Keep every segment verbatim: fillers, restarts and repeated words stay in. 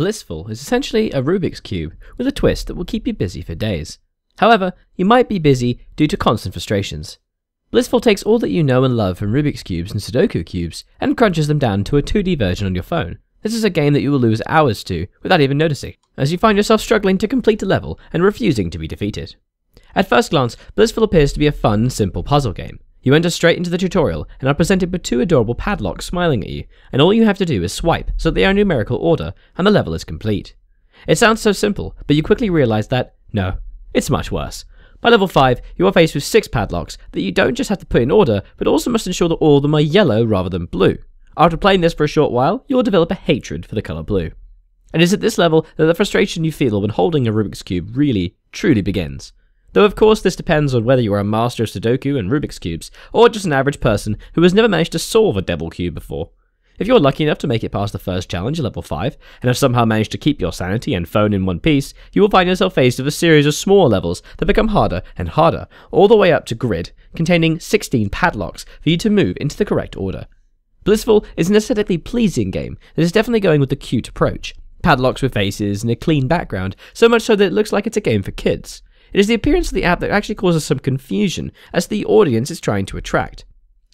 Blissful is essentially a Rubik's Cube with a twist that will keep you busy for days. However, you might be busy due to constant frustrations. Blissful takes all that you know and love from Rubik's Cubes and Sudoku Cubes and crunches them down to a two D version on your phone. This is a game that you will lose hours to without even noticing, as you find yourself struggling to complete a level and refusing to be defeated. At first glance, Blissful appears to be a fun, simple puzzle game. You enter straight into the tutorial and are presented with two adorable padlocks smiling at you, and all you have to do is swipe so that they are in numerical order and the level is complete. It sounds so simple, but you quickly realise that, no, it's much worse. By level five, you are faced with six padlocks that you don't just have to put in order, but also must ensure that all of them are yellow rather than blue. After playing this for a short while, you will develop a hatred for the colour blue. And it is at this level that the frustration you feel when holding a Rubik's Cube really, truly begins. Though of course this depends on whether you are a master of Sudoku and Rubik's Cubes, or just an average person who has never managed to solve a Devil Cube before. If you are lucky enough to make it past the first challenge at level five, and have somehow managed to keep your sanity and phone in one piece, you will find yourself faced with a series of small levels that become harder and harder, all the way up to Grid, containing sixteen padlocks for you to move into the correct order. Blissful is an aesthetically pleasing game that is definitely going with the cute approach. Padlocks with faces and a clean background, so much so that it looks like it's a game for kids. It is the appearance of the app that actually causes some confusion as the audience is trying to attract.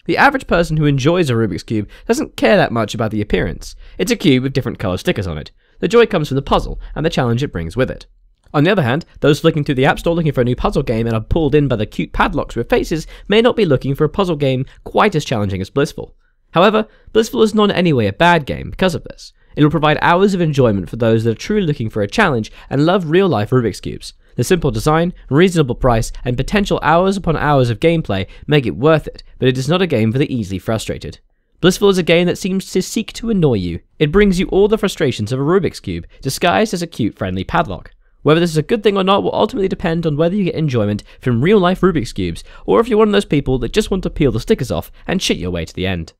The average person who enjoys a Rubik's Cube doesn't care that much about the appearance. It's a cube with different colour stickers on it. The joy comes from the puzzle and the challenge it brings with it. On the other hand, those flicking through the app store looking for a new puzzle game and are pulled in by the cute padlocks with faces may not be looking for a puzzle game quite as challenging as Blissful. However, Blissful is not in any way a bad game because of this. It will provide hours of enjoyment for those that are truly looking for a challenge and love real-life Rubik's Cubes. The simple design, reasonable price, and potential hours upon hours of gameplay make it worth it, but it is not a game for the easily frustrated. Blissful is a game that seems to seek to annoy you. It brings you all the frustrations of a Rubik's Cube, disguised as a cute, friendly padlock. Whether this is a good thing or not will ultimately depend on whether you get enjoyment from real-life Rubik's Cubes, or if you're one of those people that just want to peel the stickers off and shit your way to the end.